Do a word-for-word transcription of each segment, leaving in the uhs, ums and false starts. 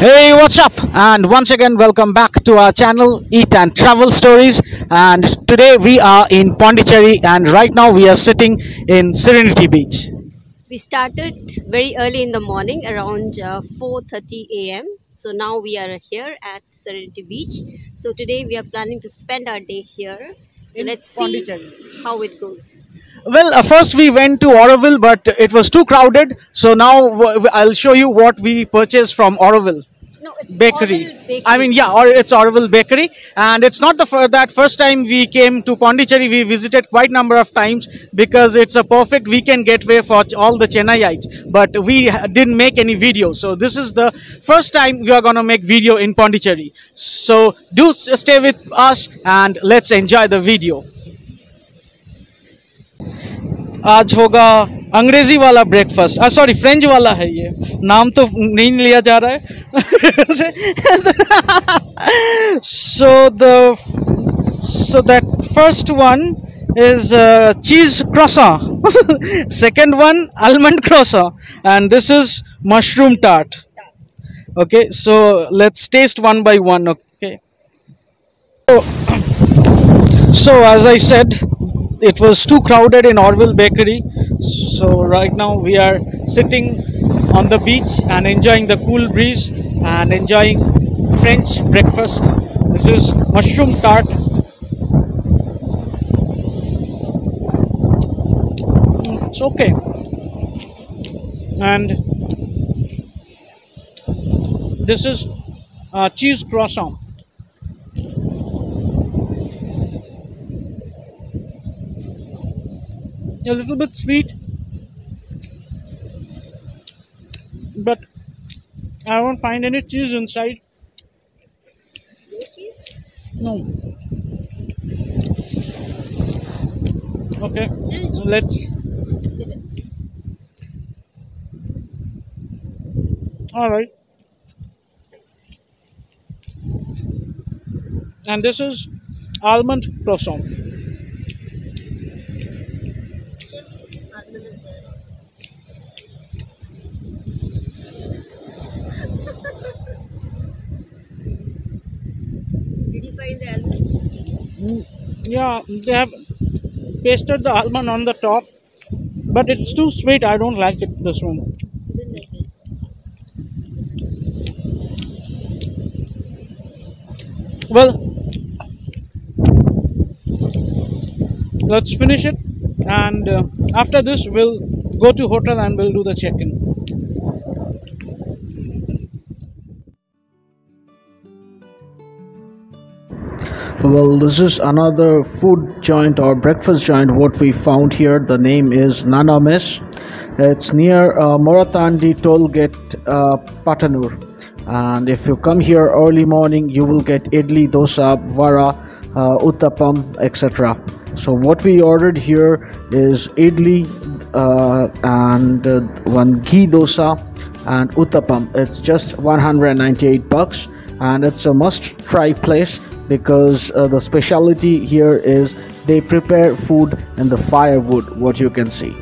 Hey, what's up, and once again welcome back to our channel Eat and Travel Stories. And today we are in Pondicherry, and right now we are sitting in Serenity Beach. We started very early in the morning, around uh, four thirty a m So now we are here at Serenity Beach. So today we are planning to spend our day here. So in let's see how it goes. Well, uh, first we went to Auroville, but it was too crowded. So now w I'll show you what we purchased from Auroville. No, it's Bakery. Auroville Bakery. I mean, yeah, or it's Auroville Bakery. And it's not the f that first time we came to Pondicherry. We visited quite a number of times because it's a perfect weekend getaway for all the Chennaiites. But we didn't make any video. So this is the first time we are going to make video in Pondicherry. So do stay with us and let's enjoy the video. आज होगा अंग्रेजी वाला breakfast आ sorry French वाला है ये नाम तो नहीं लिया जा रहा है so the so that first one is cheese croissant second one almond croissant and this is mushroom tart okay so let's taste one by one okay so as I said it was too crowded in Auroville Bakery, so right now we are sitting on the beach and enjoying the cool breeze and enjoying French breakfast. This is mushroom tart. It's okay, and this is uh, cheese croissant. A little bit sweet, but I won't find any cheese inside. No cheese? No. Okay, so let's. All right. And this is almond croissant. Yeah, they have pasted the almond on the top, but it's too sweet. I don't like it, this one. Well, let's finish it, and uh, after this we'll go to hotel and we'll do the check-in. Well, this is another food joint or breakfast joint what we found here. The name is Nana Mess. It's near uh, Moratandi Tollgate, uh, Patanur. And if you come here early morning, you will get idli, dosa, vara, uh, uttapam, et cetera. So what we ordered here is idli uh, and uh, one ghee dosa and uttapam. It's just one hundred ninety-eight bucks, and it's a must-try place. Because uh, the speciality here is they prepare food in the firewood, what you can see.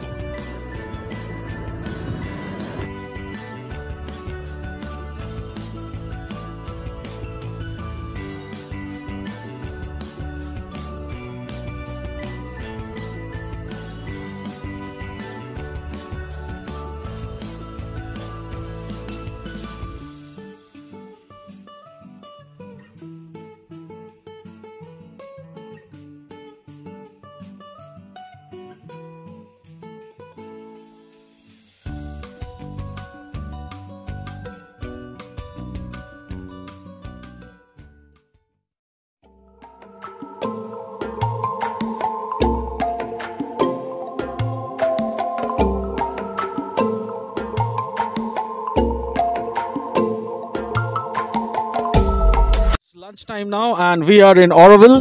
Time now, and we are in Auroville.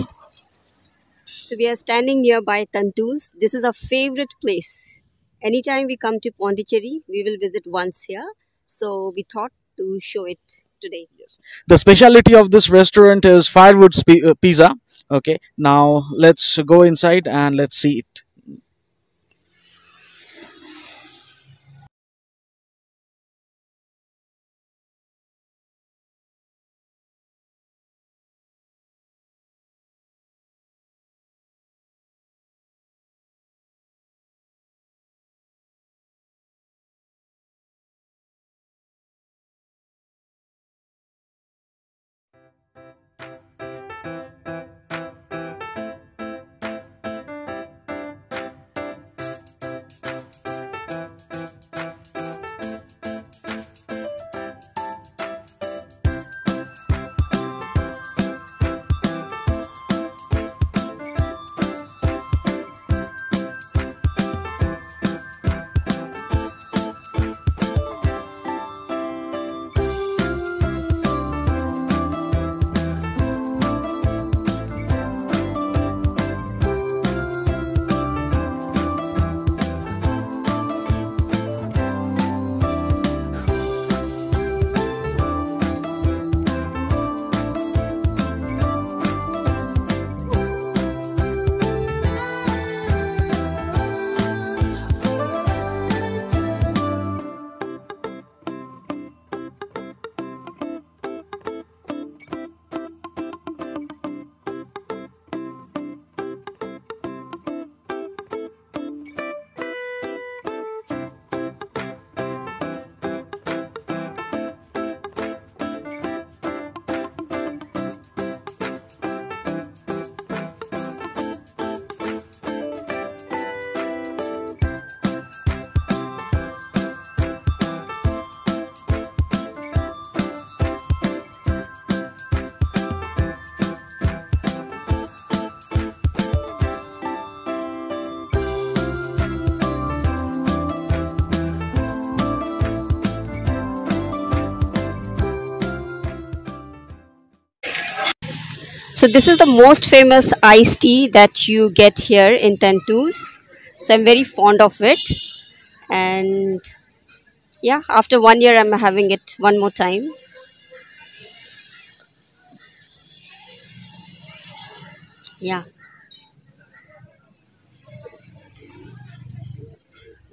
So we are standing nearby Tantoo's. This is our favorite place. Anytime we come to Pondicherry, we will visit once here. So we thought to show it today. Yes. The speciality of this restaurant is firewood uh, pizza. Okay, now let's go inside and let's see it. So this is the most famous iced tea that you get here in Tantoo's. So I'm very fond of it. And yeah, after one year I'm having it one more time. Yeah.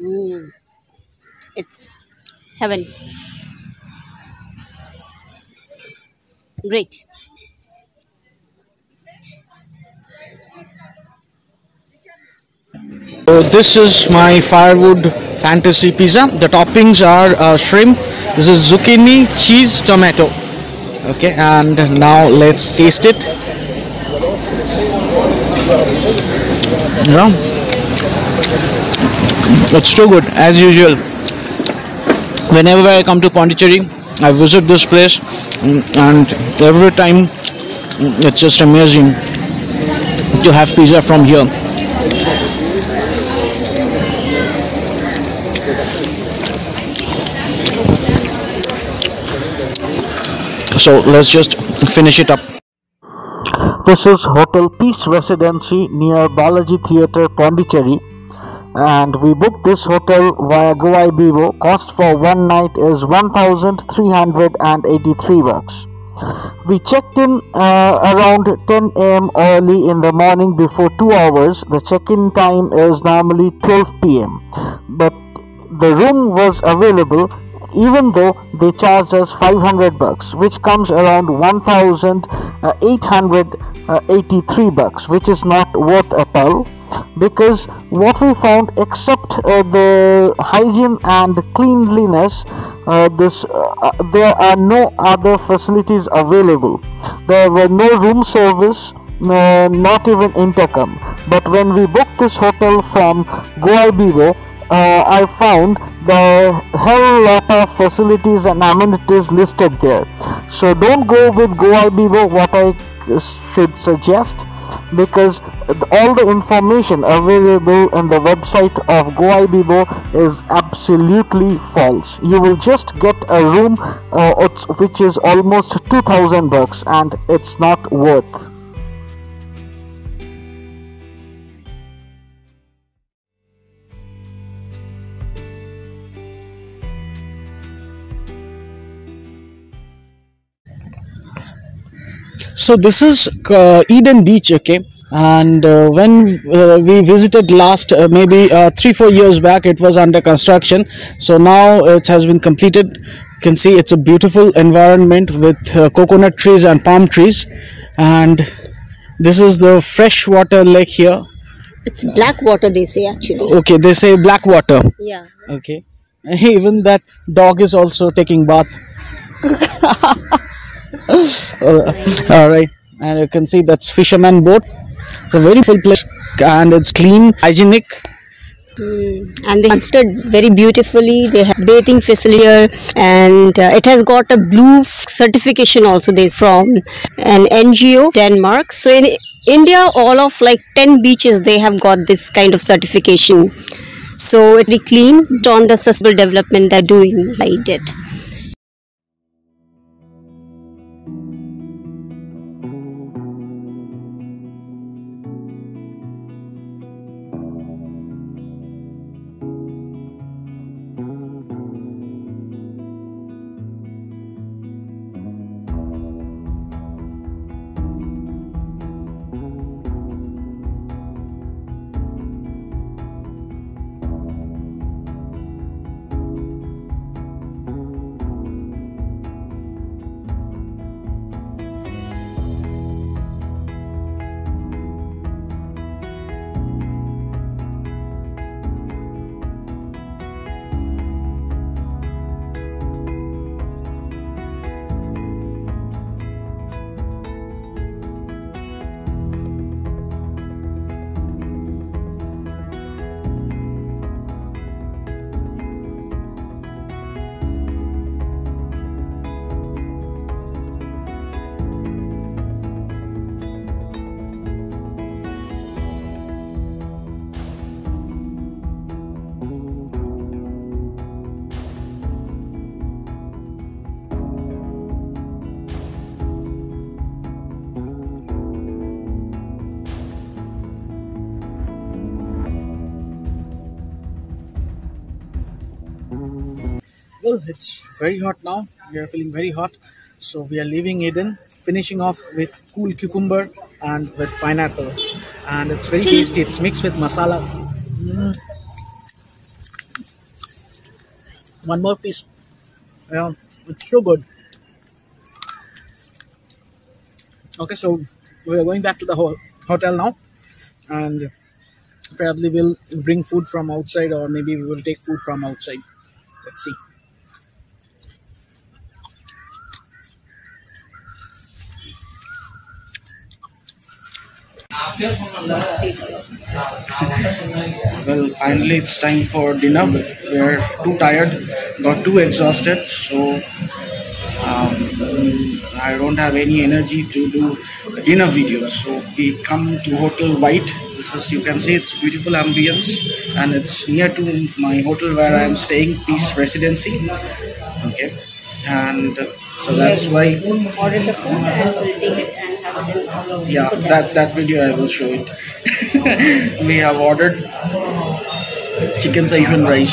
Mm. It's heaven. Great. So this is my firewood fantasy pizza. The toppings are uh, shrimp, this is zucchini, cheese, tomato. Okay, and now let's taste it. Yeah. It's too good as usual. Whenever I come to Pondicherry, I visit this place, and every time it's just amazing to have pizza from here. So let's just finish it up. This is Hotel Peace Residency near Balaji Theatre, Pondicherry, and we booked this hotel via Goibibo. Cost for one night is one thousand three hundred eighty-three bucks. We checked in uh, around ten A M early in the morning before two hours. The check-in time is normally twelve P M, but the room was available, even though they charged us five hundred bucks, which comes around one thousand eight hundred eighty-three bucks, which is not worth at all, because what we found, except uh, the hygiene and cleanliness, uh, this uh, there are no other facilities available. There were no room service, no, not even intercom. But when we booked this hotel from Goibibo, Uh, I found the whole lot of facilities and amenities listed there. So don't go with Goibibo, what I should suggest, because all the information available on the website of Goibibo is absolutely false. You will just get a room uh, which is almost two thousand bucks, and it's not worth. So this is uh, Eden Beach, okay, and uh, when uh, we visited last, uh, maybe uh, three four years back, it was under construction. So now it has been completed. You can see it's a beautiful environment with uh, coconut trees and palm trees, and this is the freshwater lake here. It's black water, they say, actually. Okay, they say black water. Yeah. Okay. Even that dog is also taking bath. All right, and you can see that's fisherman boat. It's a very full place, and it's clean, hygienic. Mm. And they considered very beautifully. They have bathing facility here, and uh, it has got a blue certification also. They from an N G O, Denmark. So in India, all of like ten beaches they have got this kind of certification. So it be clean on the sustainable development they're doing. I did. Well, it's very hot now. We are feeling very hot. So we are leaving Eden, finishing off with cool cucumber and with pineapple. And it's very tasty. It's mixed with masala. Mm. One more piece. Yeah, it's so good. Okay, so we are going back to the ho hotel now. And probably we'll bring food from outside, or maybe we will take food from outside. Let's see. Well, finally it's time for dinner. We are too tired, got too exhausted, so um, I don't have any energy to do dinner videos. So we come to Hotel White. This is, you can see, it's beautiful ambience, and it's near to my hotel where I am staying, Peace Residency. Okay, and so that's why. Order the food and we'll take it. Yeah, that, that video I will show it. We have ordered chicken Szechuan rice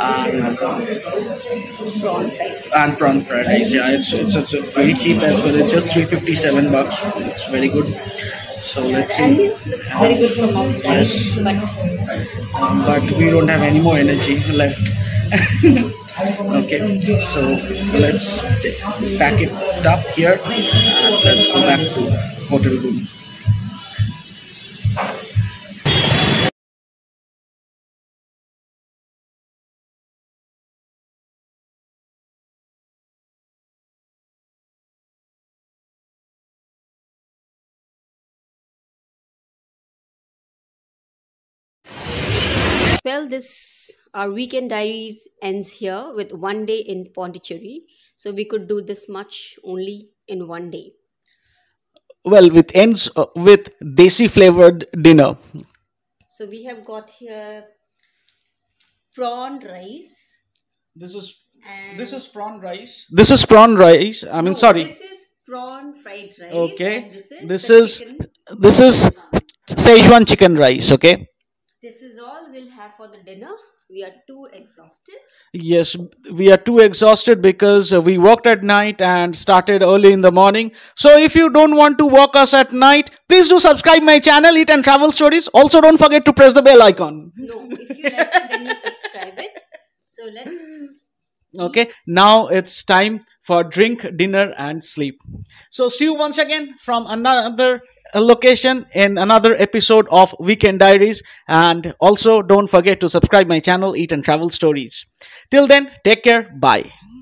and prawn fried, and prawn fried rice. Yeah, it's, it's, it's very cheap as well. It's just three fifty-seven bucks. It's very good. So let's see. Ambience looks very good from outside, but um, but we don't have any more energy left. Okay, so let's pack it up here and let's go back to hotel room. Well, this our weekend diaries ends here with one day in Pondicherry. So we could do this much only in one day. Well, with ends uh, with desi flavored dinner. So we have got here prawn rice. This is and this is prawn rice. This is prawn rice. I mean, no, sorry. This is prawn fried rice. Okay. And this is this is, this is Szechuan chicken rice. Okay. This is all we'll have for the dinner. We are too exhausted. Yes, we are too exhausted because we worked at night and started early in the morning. So if you don't want to work us at night, please do subscribe my channel, Eat and Travel Stories. Also, don't forget to press the bell icon. No, if you like it, then you subscribe it. So let's... Okay, eat. Now it's time for drink, dinner and sleep. So see you once again from another... a location in another episode of Weekend Diaries, and also don't forget to subscribe my channel Eat and Travel Stories. Till then, take care, bye.